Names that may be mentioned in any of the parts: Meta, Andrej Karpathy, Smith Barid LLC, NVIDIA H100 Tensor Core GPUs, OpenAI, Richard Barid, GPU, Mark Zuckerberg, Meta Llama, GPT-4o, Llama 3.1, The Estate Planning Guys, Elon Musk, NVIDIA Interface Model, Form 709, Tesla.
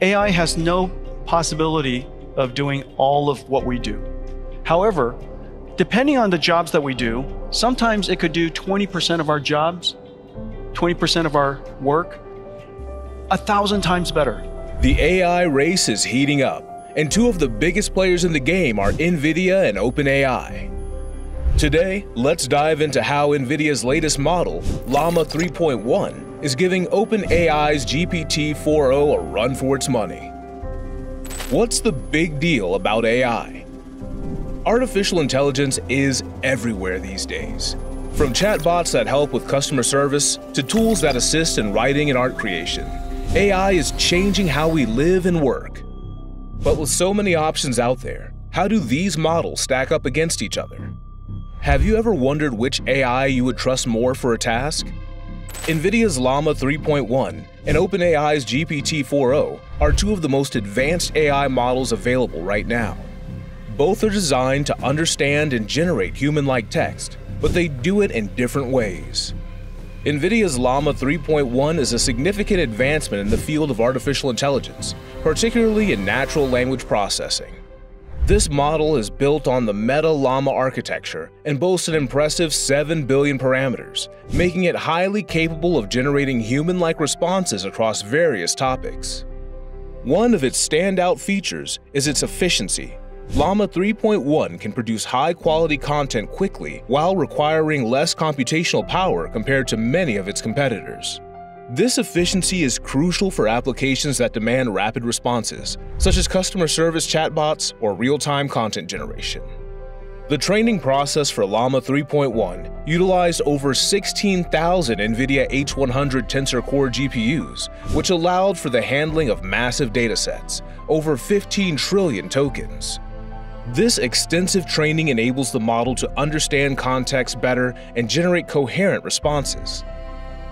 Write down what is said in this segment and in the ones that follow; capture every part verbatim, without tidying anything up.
A I has no possibility of doing all of what we do. However, depending on the jobs that we do, sometimes it could do twenty percent of our jobs, twenty percent of our work, a thousand times better. The A I race is heating up, and two of the biggest players in the game are NVIDIA and OpenAI. Today, let's dive into how NVIDIA's latest model, Llama three point one, is giving OpenAI's G P T four o a run for its money. What's the big deal about A I? Artificial intelligence is everywhere these days. From chatbots that help with customer service to tools that assist in writing and art creation, A I is changing how we live and work. But with so many options out there, how do these models stack up against each other? Have you ever wondered which A I you would trust more for a task? NVIDIA's Llama three point one and OpenAI's G P T four o are two of the most advanced A I models available right now. Both are designed to understand and generate human-like text, but they do it in different ways. NVIDIA's Llama three point one is a significant advancement in the field of artificial intelligence, particularly in natural language processing. This model is built on the Meta Llama architecture and boasts an impressive seven billion parameters, making it highly capable of generating human-like responses across various topics. One of its standout features is its efficiency. Llama three point one can produce high-quality content quickly while requiring less computational power compared to many of its competitors. This efficiency is crucial for applications that demand rapid responses, such as customer service chatbots or real-time content generation. The training process for Llama three point one utilized over sixteen thousand NVIDIA H one hundred Tensor Core G P Us, which allowed for the handling of massive datasets, over fifteen trillion tokens. This extensive training enables the model to understand context better and generate coherent responses.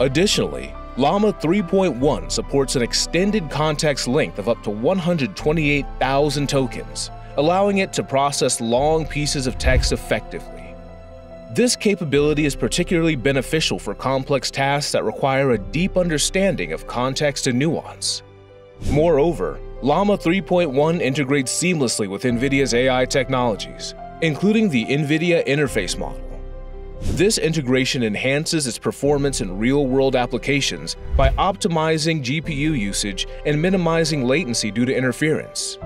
Additionally, Llama three point one supports an extended context length of up to one hundred twenty-eight thousand tokens, allowing it to process long pieces of text effectively. This capability is particularly beneficial for complex tasks that require a deep understanding of context and nuance. Moreover, Llama three point one integrates seamlessly with NVIDIA's A I technologies, including the NVIDIA Interface Model. This integration enhances its performance in real-world applications by optimizing G P U usage and minimizing latency due to interference.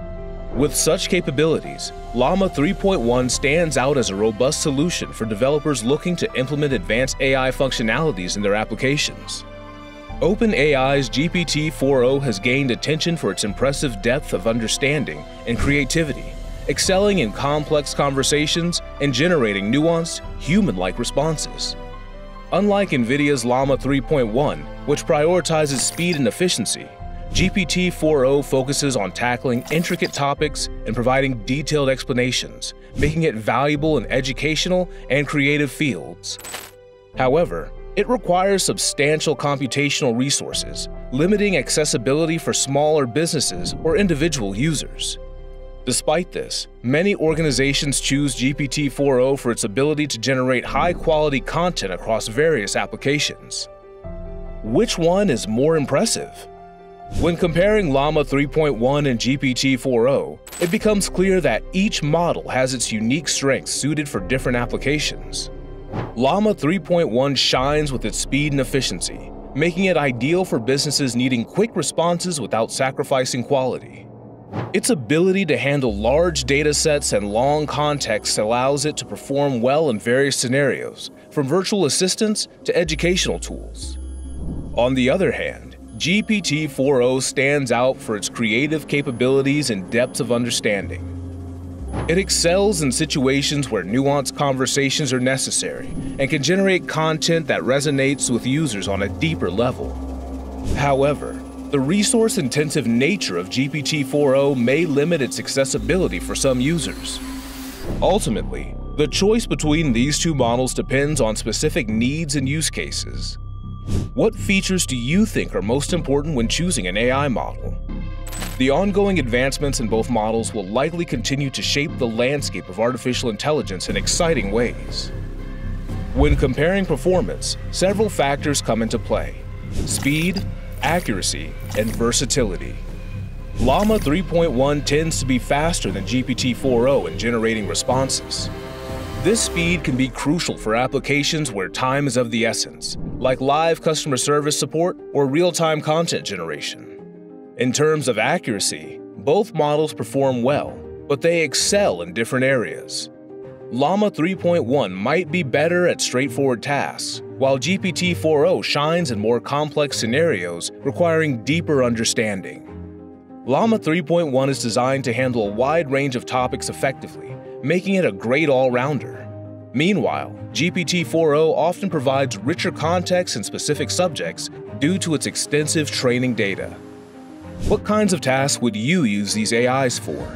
With such capabilities, Llama three point one stands out as a robust solution for developers looking to implement advanced A I functionalities in their applications. OpenAI's G P T four o has gained attention for its impressive depth of understanding and creativity, excelling in complex conversations and generating nuanced, human-like responses. Unlike NVIDIA's Llama three point one, which prioritizes speed and efficiency, G P T four o focuses on tackling intricate topics and providing detailed explanations, making it valuable in educational and creative fields. However, it requires substantial computational resources, limiting accessibility for smaller businesses or individual users. Despite this, many organizations choose G P T four o for its ability to generate high-quality content across various applications. Which one is more impressive? When comparing Llama three point one and G P T four o, it becomes clear that each model has its unique strengths suited for different applications. Llama three point one shines with its speed and efficiency, making it ideal for businesses needing quick responses without sacrificing quality. Its ability to handle large data sets and long contexts allows it to perform well in various scenarios, from virtual assistants to educational tools. On the other hand, G P T four o stands out for its creative capabilities and depth of understanding. It excels in situations where nuanced conversations are necessary and can generate content that resonates with users on a deeper level. However, the resource-intensive nature of G P T four o may limit its accessibility for some users. Ultimately, the choice between these two models depends on specific needs and use cases. What features do you think are most important when choosing an A I model? The ongoing advancements in both models will likely continue to shape the landscape of artificial intelligence in exciting ways. When comparing performance, several factors come into play: speed, accuracy, and versatility. Llama three point one tends to be faster than G P T four o in generating responses. This speed can be crucial for applications where time is of the essence, like live customer service support or real-time content generation. In terms of accuracy, both models perform well, but they excel in different areas. Llama three point one might be better at straightforward tasks, while G P T four o shines in more complex scenarios requiring deeper understanding. Llama three point one is designed to handle a wide range of topics effectively, making it a great all-rounder. Meanwhile, G P T four o often provides richer context in specific subjects due to its extensive training data. What kinds of tasks would you use these A Is for?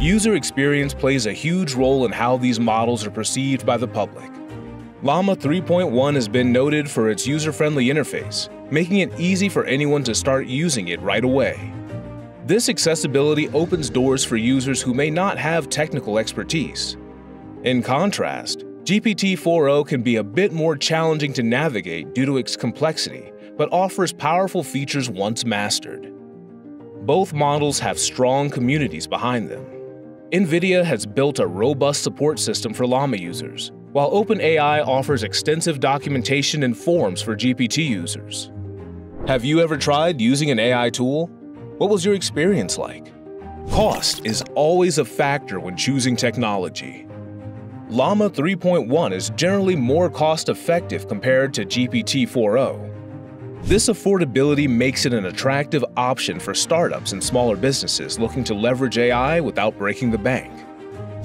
User experience plays a huge role in how these models are perceived by the public. Llama three point one has been noted for its user-friendly interface, making it easy for anyone to start using it right away. This accessibility opens doors for users who may not have technical expertise. In contrast, G P T four o can be a bit more challenging to navigate due to its complexity, but offers powerful features once mastered. Both models have strong communities behind them. NVIDIA has built a robust support system for Llama users, while OpenAI offers extensive documentation and forums for G P T users. Have you ever tried using an A I tool? What was your experience like? Cost is always a factor when choosing technology. Llama three point one is generally more cost-effective compared to G P T four o. This affordability makes it an attractive option for startups and smaller businesses looking to leverage A I without breaking the bank.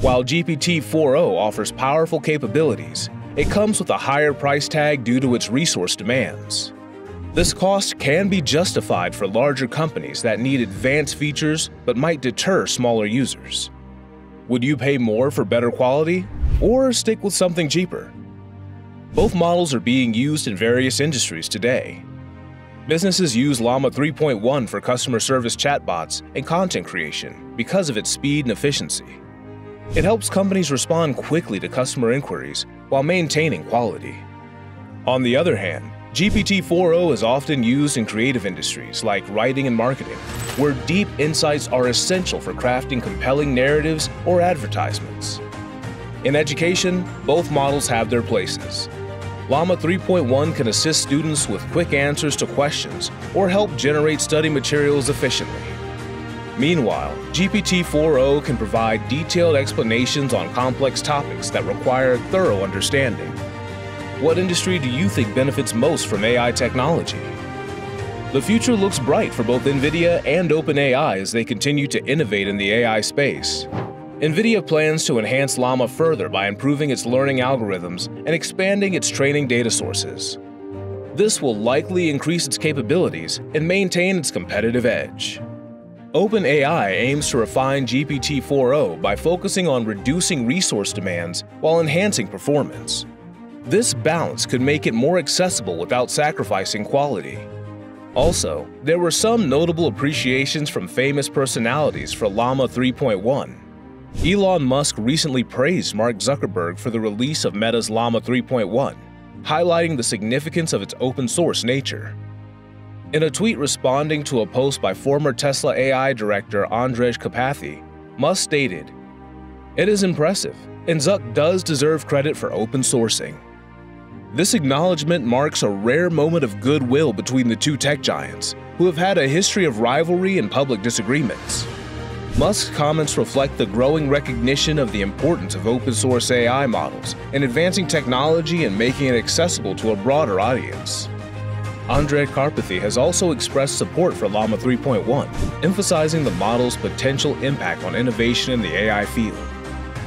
While G P T four o offers powerful capabilities, it comes with a higher price tag due to its resource demands. This cost can be justified for larger companies that need advanced features but might deter smaller users. Would you pay more for better quality or stick with something cheaper? Both models are being used in various industries today. Businesses use Llama three point one for customer service chatbots and content creation because of its speed and efficiency. It helps companies respond quickly to customer inquiries while maintaining quality. On the other hand, G P T four o is often used in creative industries like writing and marketing, where deep insights are essential for crafting compelling narratives or advertisements. In education, both models have their places. Llama three point one can assist students with quick answers to questions or help generate study materials efficiently. Meanwhile, G P T four o can provide detailed explanations on complex topics that require thorough understanding. What industry do you think benefits most from A I technology? The future looks bright for both NVIDIA and OpenAI as they continue to innovate in the A I space. NVIDIA plans to enhance Llama further by improving its learning algorithms and expanding its training data sources. This will likely increase its capabilities and maintain its competitive edge. OpenAI aims to refine G P T four o by focusing on reducing resource demands while enhancing performance. This balance could make it more accessible without sacrificing quality. Also, there were some notable appreciations from famous personalities for Llama three point one. Elon Musk recently praised Mark Zuckerberg for the release of Meta's Llama three point one, highlighting the significance of its open-source nature. In a tweet responding to a post by former Tesla A I director Andrej Karpathy, Musk stated, "It is impressive, and Zuck does deserve credit for open sourcing." This acknowledgement marks a rare moment of goodwill between the two tech giants, who have had a history of rivalry and public disagreements. Musk's comments reflect the growing recognition of the importance of open-source A I models in advancing technology and making it accessible to a broader audience. Andrej Karpathy has also expressed support for Llama three point one, emphasizing the model's potential impact on innovation in the A I field.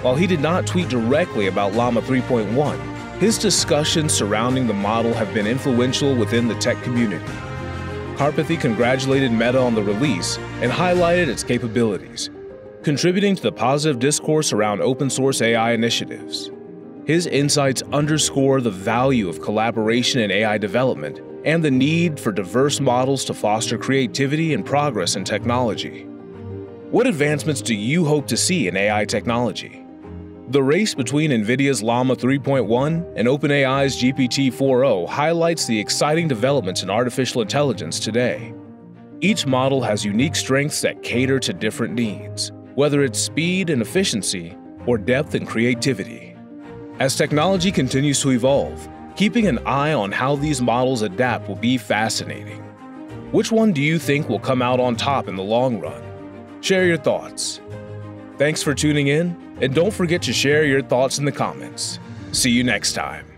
While he did not tweet directly about Llama three point one, his discussions surrounding the model have been influential within the tech community. Karpathy congratulated Meta on the release and highlighted its capabilities, contributing to the positive discourse around open-source A I initiatives. His insights underscore the value of collaboration in A I development and the need for diverse models to foster creativity and progress in technology. What advancements do you hope to see in A I technology? The race between NVIDIA's Llama three point one and OpenAI's G P T four o highlights the exciting developments in artificial intelligence today. Each model has unique strengths that cater to different needs, whether it's speed and efficiency or depth and creativity. As technology continues to evolve, keeping an eye on how these models adapt will be fascinating. Which one do you think will come out on top in the long run? Share your thoughts. Thanks for tuning in, and don't forget to share your thoughts in the comments. See you next time.